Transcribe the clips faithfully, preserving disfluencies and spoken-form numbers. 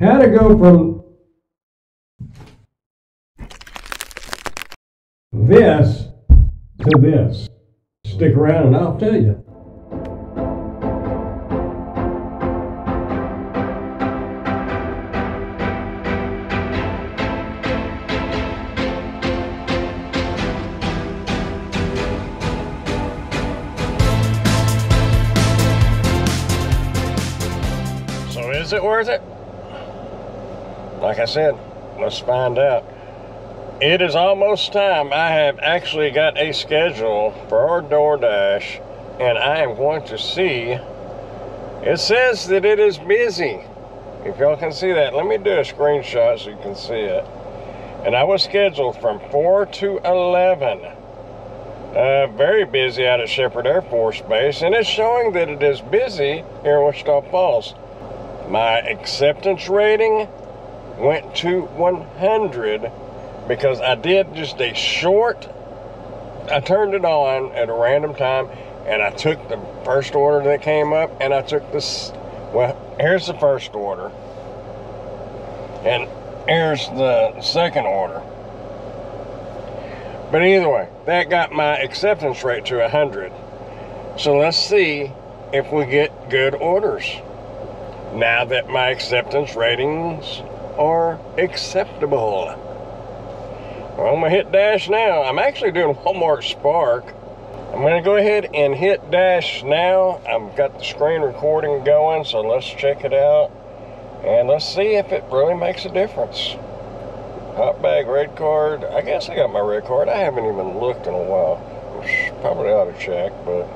Had to go from this to this. Stick around and I'll tell you. So is it worth it? Like I said, let's find out. It is almost time. I have actually got a schedule for our DoorDash, and I am going to see. It says that it is busy. If y'all can see that, let me do a screenshot so you can see it. And I was scheduled from four to eleven. Uh, very busy out at Shepherd Air Force Base, and it's showing that it is busy here in Wichita Falls. My acceptance rating went to one hundred because I did just a short, I turned it on at a random time and I took the first order that came up, and I took this, well, here's the first order and here's the second order. But either way, that got my acceptance rate to one hundred. So let's see if we get good orders now that my acceptance ratings are acceptable. Well, I'm gonna hit dash now. I'm actually doing Walmart Spark. I'm gonna go ahead and hit dash now. I've got the screen recording going, so let's check it out and let's see if it really makes a difference. Hot bag, red card. I guess I got my red card. I haven't even looked in a while, which probably ought to check, but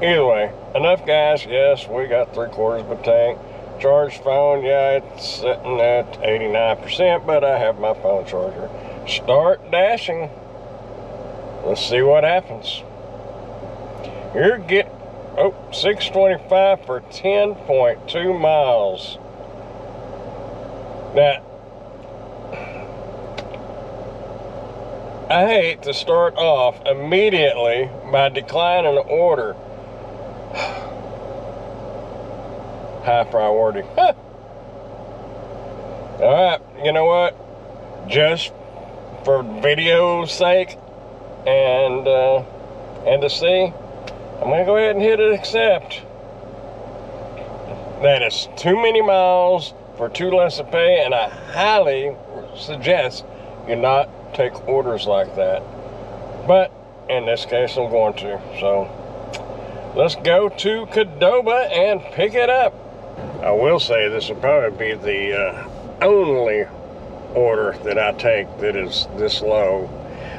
either way, enough guys. Yes, we got three quarters of a tank. Charged phone, yeah, it's sitting at eighty-nine percent, but I have my phone charger. Start dashing. Let's see what happens. You're getting, oh, six twenty-five for ten point two miles. Now, I hate to start off immediately by declining the order. High priority. Huh. All right, you know what? Just for video's sake, and uh, and to see, I'm gonna go ahead and hit accept. That is too many miles for too less a pay, and I highly suggest you not take orders like that. But in this case, I'm going to. So let's go to Qdoba and pick it up. I will say this will probably be the uh, only order that I take that is this low.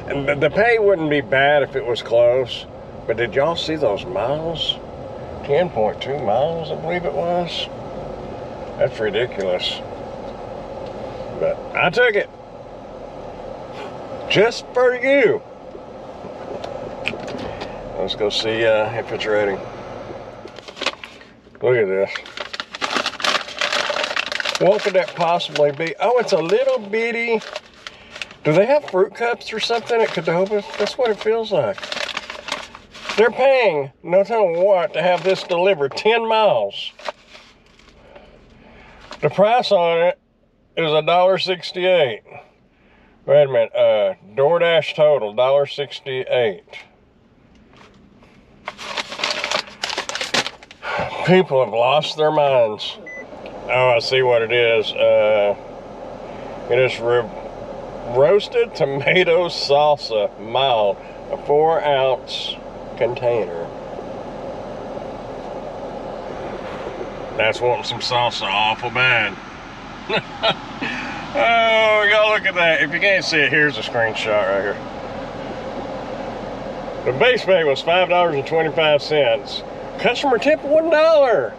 And the pay wouldn't be bad if it was close, but did y'all see those miles? ten point two miles, I believe it was. That's ridiculous. But I took it. Just for you. Let's go see uh, if it's rating. Look at this. What could that possibly be? Oh, it's a little bitty. Do they have fruit cups or something at Qdoba? That's what it feels like. They're paying no telling what to have this delivered ten miles. The price on it is one dollar and sixty-eight cents. Wait a minute. Uh, DoorDash total, one dollar and sixty-eight cents. People have lost their minds. Oh, I see what it is. Uh, it is roasted tomato salsa, mild, a four ounce container. That's wanting some salsa awful bad. Oh, y'all look at that. If you can't see it, here's a screenshot right here. The base pay was five dollars and twenty-five cents. Customer tip, one dollar.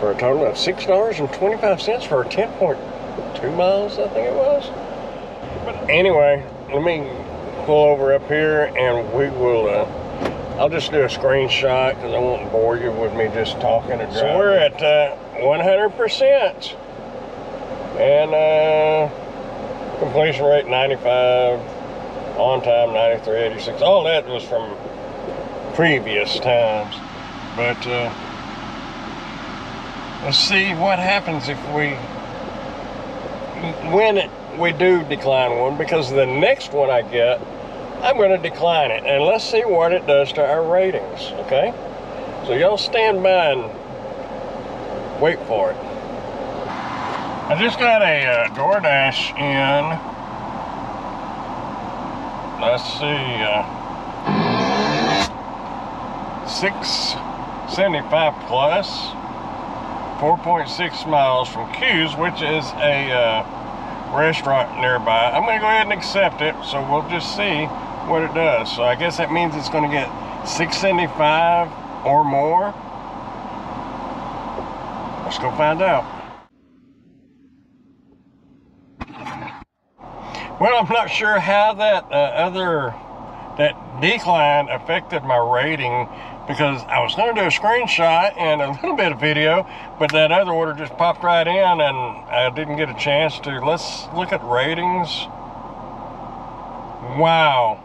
For a total of six dollars and twenty-five cents for ten point two miles, I think it was. But anyway, let me pull over up here and we will, uh, I'll just do a screenshot because I won't bore you with me just talking. So we're at uh, one hundred percent. And uh, completion rate ninety-five, on time ninety-three eighty-six. All that was from previous times. But, uh, to see what happens if we, when it, we do decline one, because the next one I get, I'm going to decline it, and let's see what it does to our ratings, okay? So y'all stand by and wait for it. I just got a uh, DoorDash in. Let's see, uh, six seventy-five plus, four point six miles from Q's, which is a uh, restaurant nearby. I'm gonna go ahead and accept it, so we'll just see what it does. So I guess that means it's gonna get six seventy-five or more. Let's go find out. Well, I'm not sure how that uh, other, that decline affected my rating, because I was going to do a screenshot and a little bit of video, but that other order just popped right in and I didn't get a chance to. Let's look at ratings. Wow.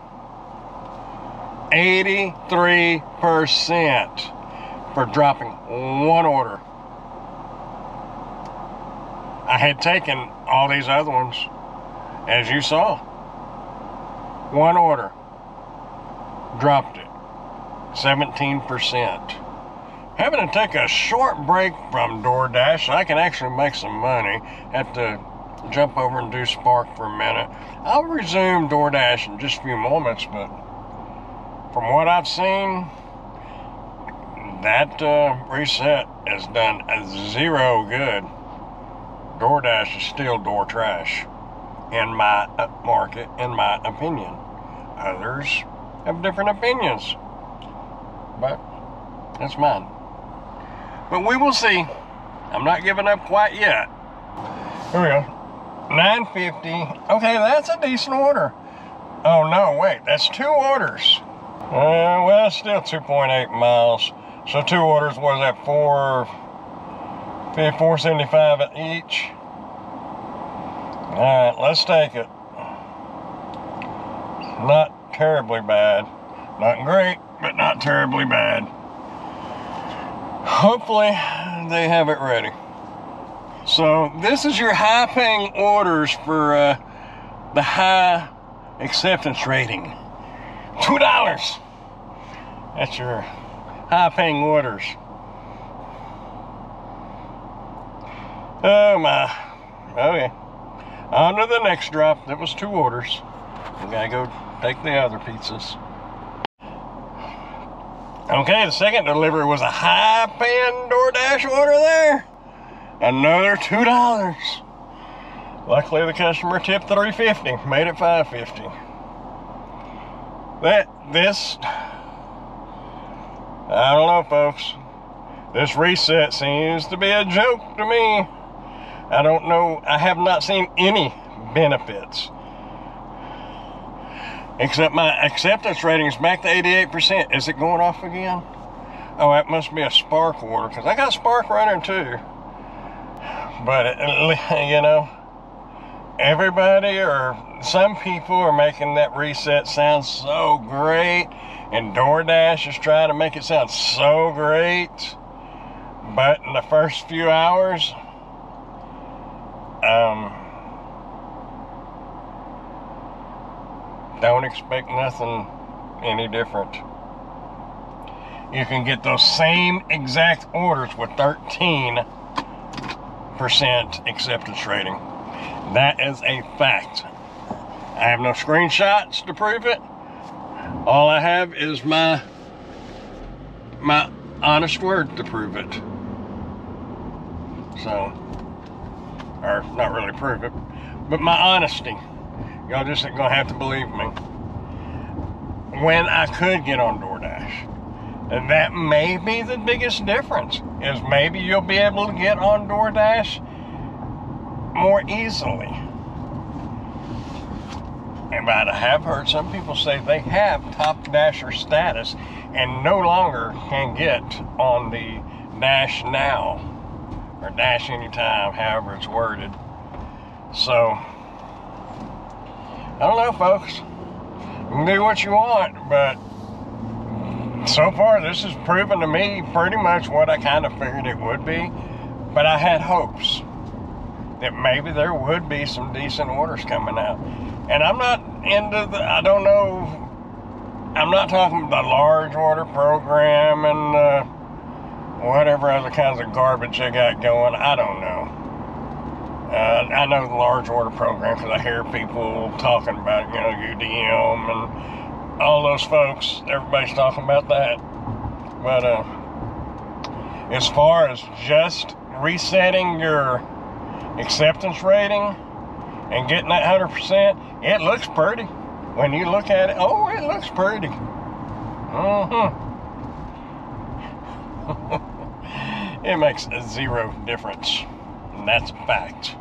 eighty-three percent for dropping one order. I had taken all these other ones. As you saw, one order, dropped it, seventeen percent. Having to take a short break from DoorDash, so I can actually make some money. Have to jump over and do Spark for a minute. I'll resume DoorDash in just a few moments, but from what I've seen, that uh, reset has done zero good. DoorDash is still door trash. In my market, in my opinion. Others have different opinions, but that's mine. But we will see. I'm not giving up quite yet. Here we go. nine fifty. Okay, that's a decent order. Oh no, wait, that's two orders. Uh, well, it's still two point eight miles. So two orders was at four, four seventy-five at each. All right, let's take it. Not terribly bad. Not great, but not terribly bad. Hopefully they have it ready. So this is your high paying orders for uh, the high acceptance rating. two dollars. That's your high paying orders. Oh my, okay. On to the next drop. That was two orders. We gotta go take the other pizzas. Okay, the second delivery was a high-paying DoorDash order there. Another two dollars. Luckily, the customer tipped three fifty, made it five fifty. That this, I don't know, folks. This reset seems to be a joke to me. I don't know, I have not seen any benefits. Except my acceptance rating is back to eighty-eight percent. Is it going off again? Oh, that must be a Spark order, because I got Spark running too. But, it, you know, everybody or some people are making that reset sound so great, and DoorDash is trying to make it sound so great. But in the first few hours, Um, don't expect nothing any different. You can get those same exact orders with thirteen percent acceptance rating. That is a fact. I have no screenshots to prove it. All I have is my, my honest word to prove it. So, or not really prove it, but my honesty. Y'all just ain't gonna have to believe me. When I could get on DoorDash, and that may be the biggest difference, is maybe you'll be able to get on DoorDash more easily. And but I have heard some people say they have top dasher status and no longer can get on the Dash Now, or Dash Anytime, however it's worded. So, I don't know, folks. You can do what you want, but so far this has proven to me pretty much what I kind of figured it would be. But I had hopes that maybe there would be some decent orders coming out. And I'm not into the, I don't know, I'm not talking the large order program and uh, whatever other kinds of garbage they got going. I don't know. Uh, I know the large order program because I hear people talking about, you know, U D M and all those folks. Everybody's talking about that. But uh, as far as just resetting your acceptance rating and getting that one hundred percent, it looks pretty. When you look at it, oh, it looks pretty. Mm-hmm. It makes a zero difference. And that's a fact.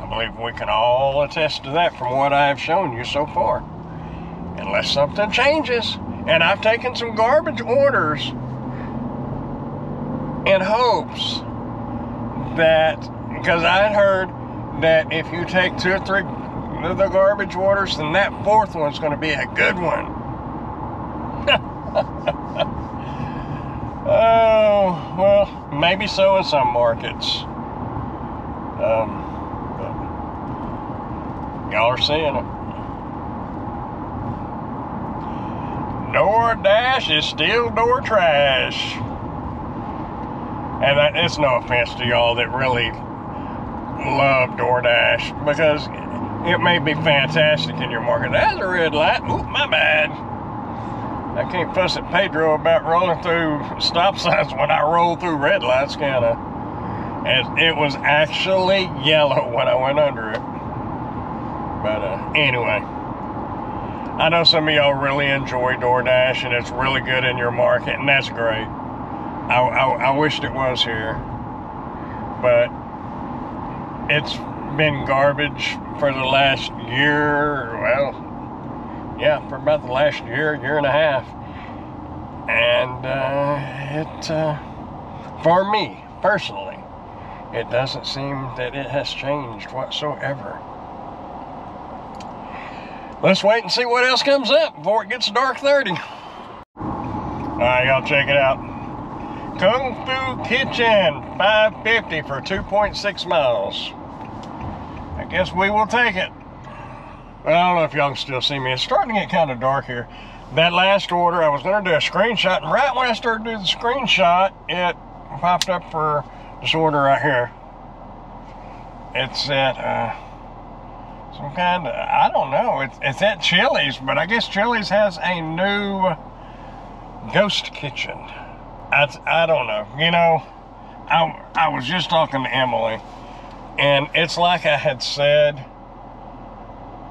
I believe we can all attest to that from what I have shown you so far. Unless something changes. And I've taken some garbage orders in hopes that, because I had heard that if you take two or three of the garbage orders, then that fourth one's going to be a good one. Oh, well, maybe so in some markets. Um, y'all are seeing it. DoorDash is still door trash. And that, it's no offense to y'all that really love DoorDash, because it may be fantastic in your market. That's a red light. Oop, my bad. I can't fuss at Pedro about rolling through stop signs when I roll through red lights, can I? And it was actually yellow when I went under it. But uh, anyway, I know some of y'all really enjoy DoorDash, and it's really good in your market, and that's great. I, I, I wished it was here, but it's been garbage for the last year. Well, yeah, for about the last year, year and a half. And uh, it, uh, for me personally, it doesn't seem that it has changed whatsoever. Let's wait and see what else comes up before it gets dark thirty. All right, y'all, check it out. Kung Fu Kitchen, five fifty for two point six miles. I guess we will take it. Well, I don't know if y'all can still see me. It's starting to get kind of dark here. That last order, I was going to do a screenshot, and right when I started doing the screenshot, it popped up for this order right here. It's at uh, some kind of, I don't know, it's, it's at Chili's, but I guess Chili's has a new ghost kitchen. I, I don't know. You know, I, I was just talking to Emily, and it's like I had said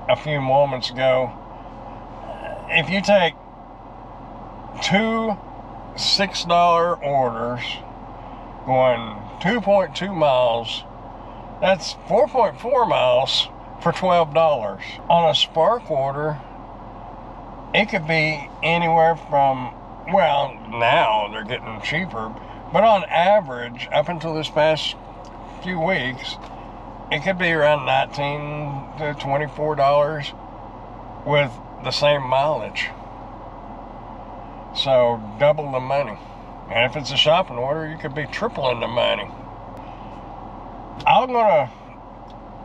a few moments ago, if you take two six dollar orders going two point two miles, that's four point four miles for twelve dollars. On a spark order, it could be anywhere from, well, now they're getting cheaper, but on average, up until this past few weeks, it could be around nineteen to twenty-four dollars with the same mileage. So double the money. And if it's a shopping order, you could be tripling the money. I'm gonna,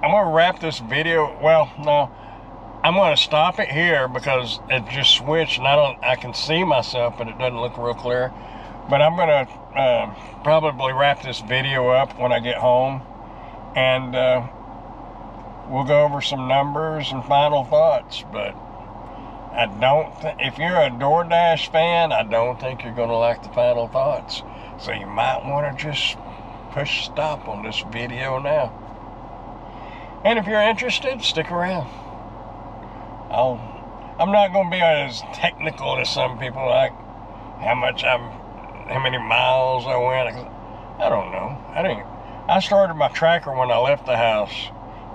I'm gonna wrap this video. Well, no, I'm gonna stop it here because it just switched, and I don't, I can see myself, but it doesn't look real clear. But I'm gonna uh, probably wrap this video up when I get home, and uh, we'll go over some numbers and final thoughts. But I don't think, if you're a DoorDash fan, I don't think you're going to like the final thoughts. So you might want to just push stop on this video now. And if you're interested, stick around. I'll, I'm not going to be as technical as some people, like how much I'm, how many miles I went. I don't know. I didn't. I started my tracker when I left the house,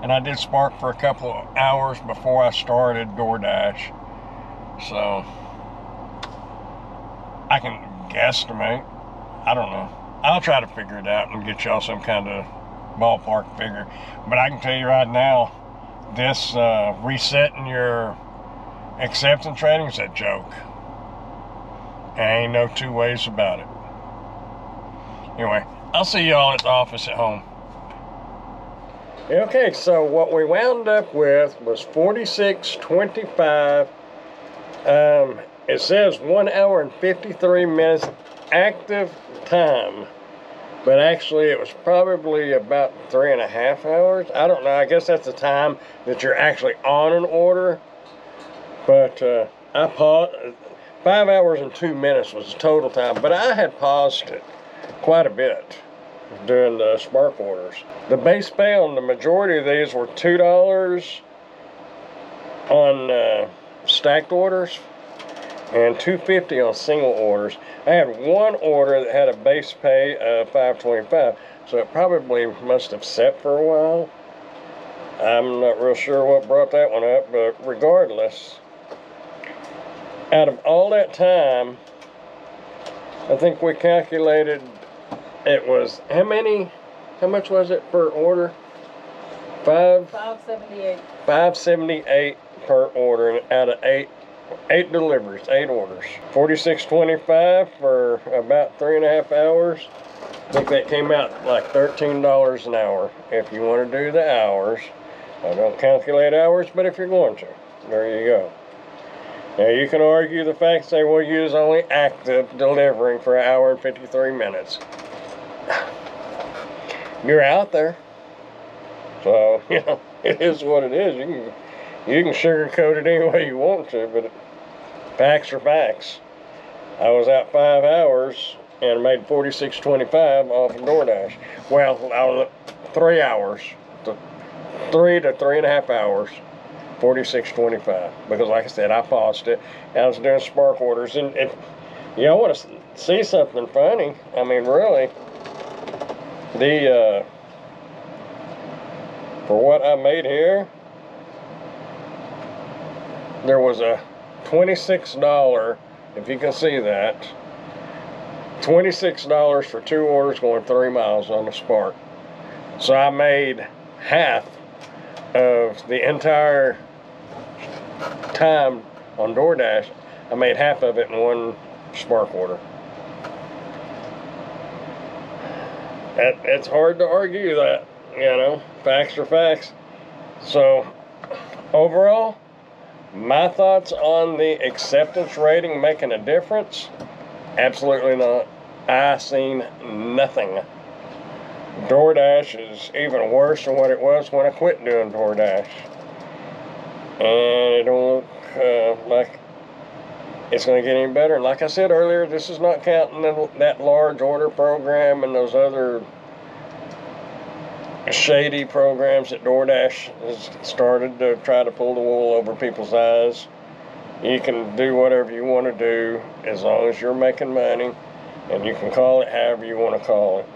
and I did spark for a couple of hours before I started DoorDash. So, I can guesstimate. I don't know. I'll try to figure it out and get y'all some kind of ballpark figure. But I can tell you right now, this uh, resetting your acceptance rating is a joke. There ain't no two ways about it. Anyway, I'll see y'all at the office at home. Okay, so what we wound up with was forty-six twenty-five. Um, it says one hour and fifty-three minutes active time, but actually it was probably about three and a half hours. I don't know. I guess that's the time that you're actually on an order. But uh, I paused. Five hours and two minutes was the total time, but I had paused it quite a bit during the spark orders. The base pay on the majority of these were two dollars on uh, stacked orders and two fifty on single orders. I had one order that had a base pay of five twenty-five, so it probably must have sat for a while. I'm not real sure what brought that one up, but regardless, out of all that time, I think we calculated it was how many, how much was it per order? Five? five seventy-eight. five seventy-eight per order out of eight, eight deliveries, eight orders. forty-six twenty-five for about three and a half hours. I think that came out like thirteen dollars an hour if you want to do the hours. I don't calculate hours, but if you're going to, there you go. Now you can argue the fact they will use only active delivering for an hour and fifty-three minutes. You're out there. So, you know, it is what it is. You can, you can sugarcoat it any way you want to, but facts are facts. I was out five hours and made forty-six twenty-five off of DoorDash. Well, I was three hours, to three to three and a half hours. forty-six twenty-five, because like I said, I paused it. I was doing spark orders, and if y'all want to see something funny, I mean, really, the uh, for what I made here, there was a twenty-six dollars, if you can see that, twenty-six dollars for two orders going three miles on the spark. So I made half of the entire time on DoorDash. I made half of it in one spark order. It, it's hard to argue that, you know, facts are facts. So overall, my thoughts on the acceptance rating making a difference? Absolutely not. I seen nothing. DoorDash is even worse than what it was when I quit doing DoorDash. And it don't look uh, like it's going to get any better. And like I said earlier, this is not counting the, that large order program and those other shady programs that DoorDash has started to try to pull the wool over people's eyes. You can do whatever you want to do as long as you're making money, and you can call it however you want to call it.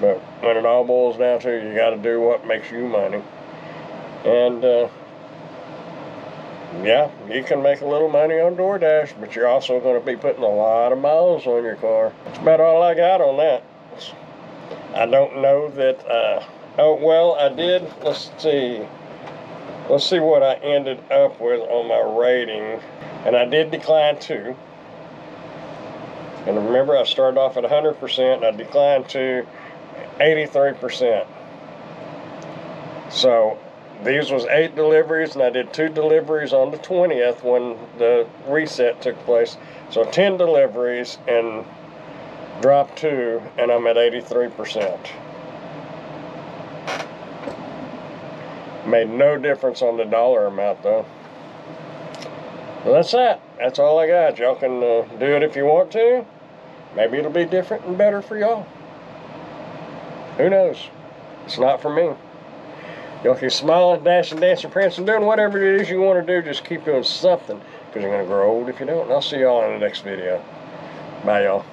But when it all boils down to, you got to do what makes you money. And, uh, yeah, you can make a little money on DoorDash, but you're also going to be putting a lot of miles on your car. That's about all I got on that. I don't know that, uh, oh, well, I did, let's see. Let's see what I ended up with on my rating. And I did decline two. And remember, I started off at one hundred percent, and I declined to eighty-three percent. So these was eight deliveries, and I did two deliveries on the twentieth when the reset took place. So ten deliveries and dropped two, and I'm at eighty-three percent. Made no difference on the dollar amount though. Well, that's that. That's all I got. Y'all can uh, do it if you want to. Maybe it'll be different and better for y'all. Who knows? It's not for me. Y'all keep smiling, dashing, dancing, prancing, doing whatever it is you want to do. Just keep doing something, because you're going to grow old if you don't. And I'll see y'all in the next video. Bye, y'all.